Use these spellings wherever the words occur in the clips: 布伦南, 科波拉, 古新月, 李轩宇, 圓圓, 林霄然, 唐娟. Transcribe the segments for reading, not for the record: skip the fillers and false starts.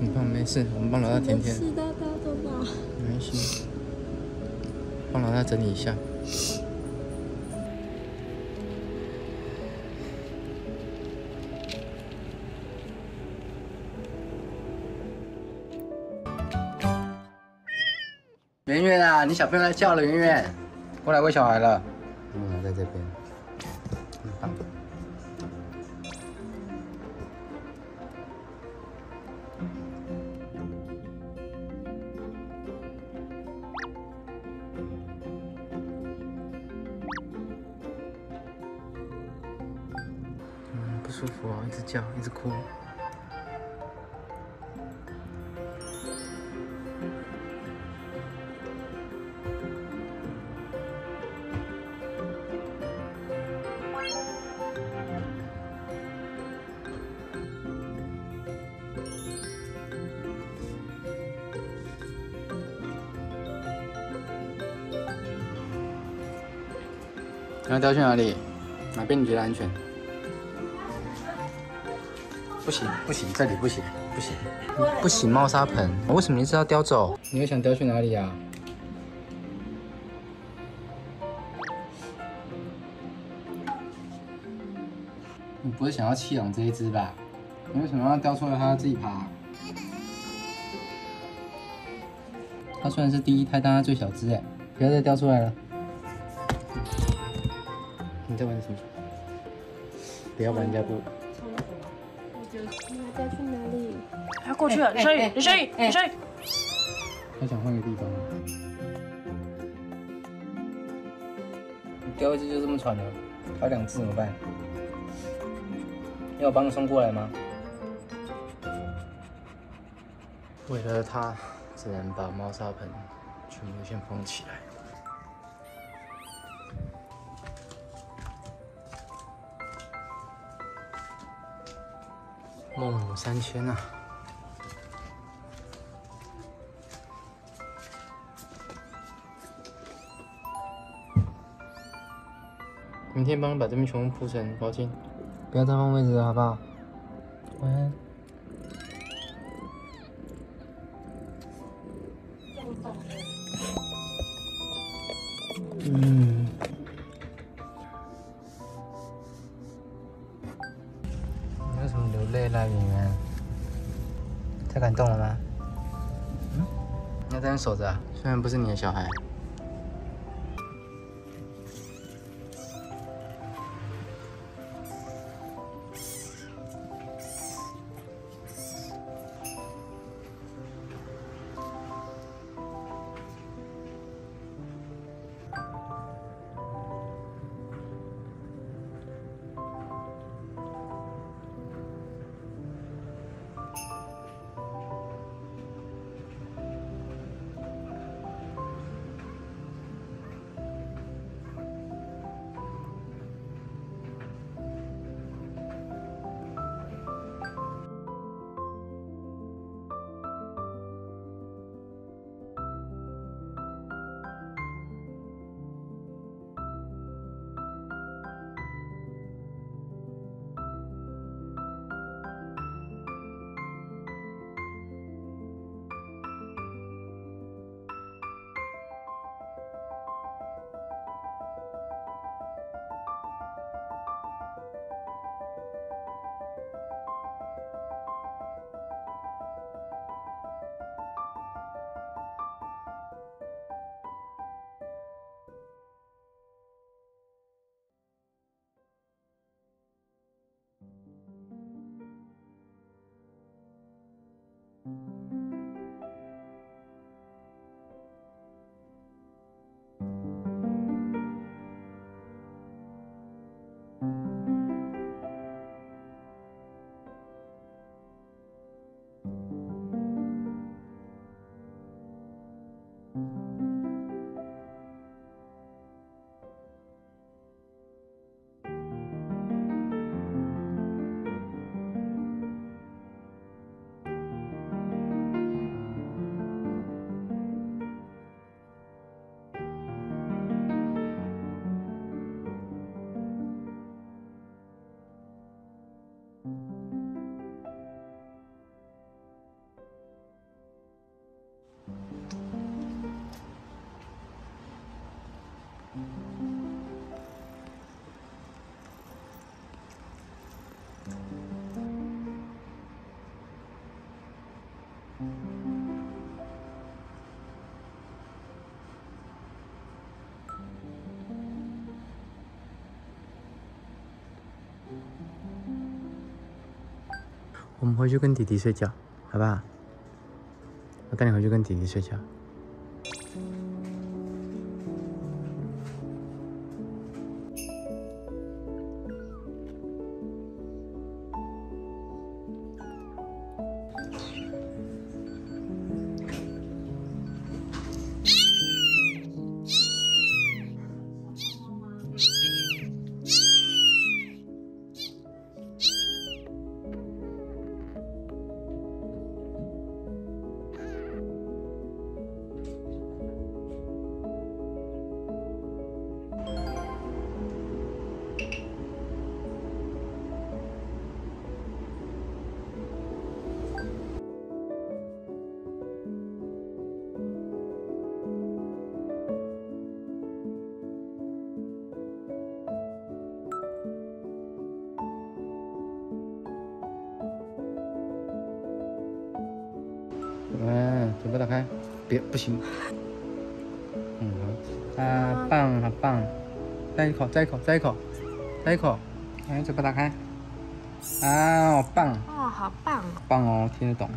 很棒，没事，我们帮老大舔舔。是大大的吧？没关系，帮老大整理一下。 圆圆啊，你小朋友来叫了，圆圆，过来喂小孩了。嗯，在这边，很棒。嗯，不舒服哦，一直叫，一直哭。 你要掉去哪里？哪边你觉得安全？不行，不行，这里不行，不行，不行！猫砂盆，为什么你是要叼走？你又想叼去哪里呀、啊？你不会想要弃养这一只吧？你为什么要叼出来它自己爬？它虽然是第一胎，但它最小只哎，不要再叼出来了。 你在玩什么？不要玩人家不。我要去哪里？他过去了，李轩宇，李轩宇，李轩宇。他想换个地方。你叼一只就这么喘了，还有两只怎么办？要我帮你送过来吗？为了他，只能把猫砂盆全部先封起来。 孟母三迁啊！明天帮我把这边全部铺成毛巾，不要再换位置了，好不好？晚安。嗯。 累了，圆圆，太感动了吗？嗯，你要这样守着、啊，虽然不是你的小孩。我们回去跟弟弟睡觉，好不好？我带你回去跟弟弟睡觉。 嘴巴打开，别不行。好，啊，棒，好棒！再一口，再一口，再一口，再一口！哎，嘴巴打开。啊，好棒！哦，好棒！棒哦，听得懂。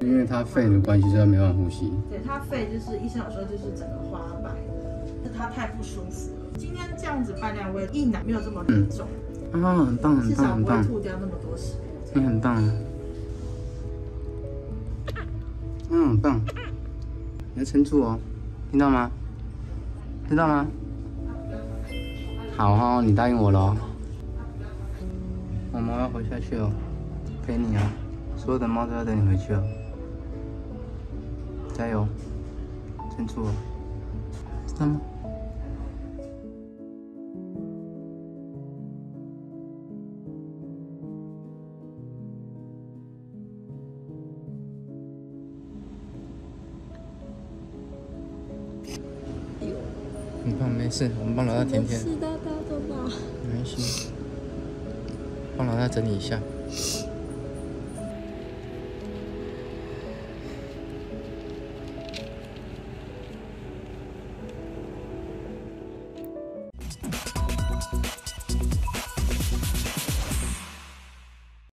因为他肺的关系，所以他没办法呼吸。对他肺就是医生有说就是整个花白的，是他太不舒服了。今天这样子办两位，一奶没有这么严重啊，很棒很棒很棒，至少不会吐掉那么多食物。你很棒，嗯，很棒，你要撑住哦，听到吗？知道吗？好哦，你答应我咯。我们要回下去哦，陪你啊，所有的猫都要带你回去哦。 加油，撑住！知道吗？很棒，没事，我们帮老大舔舔。没事，大大都好。没事，帮老大整理一下。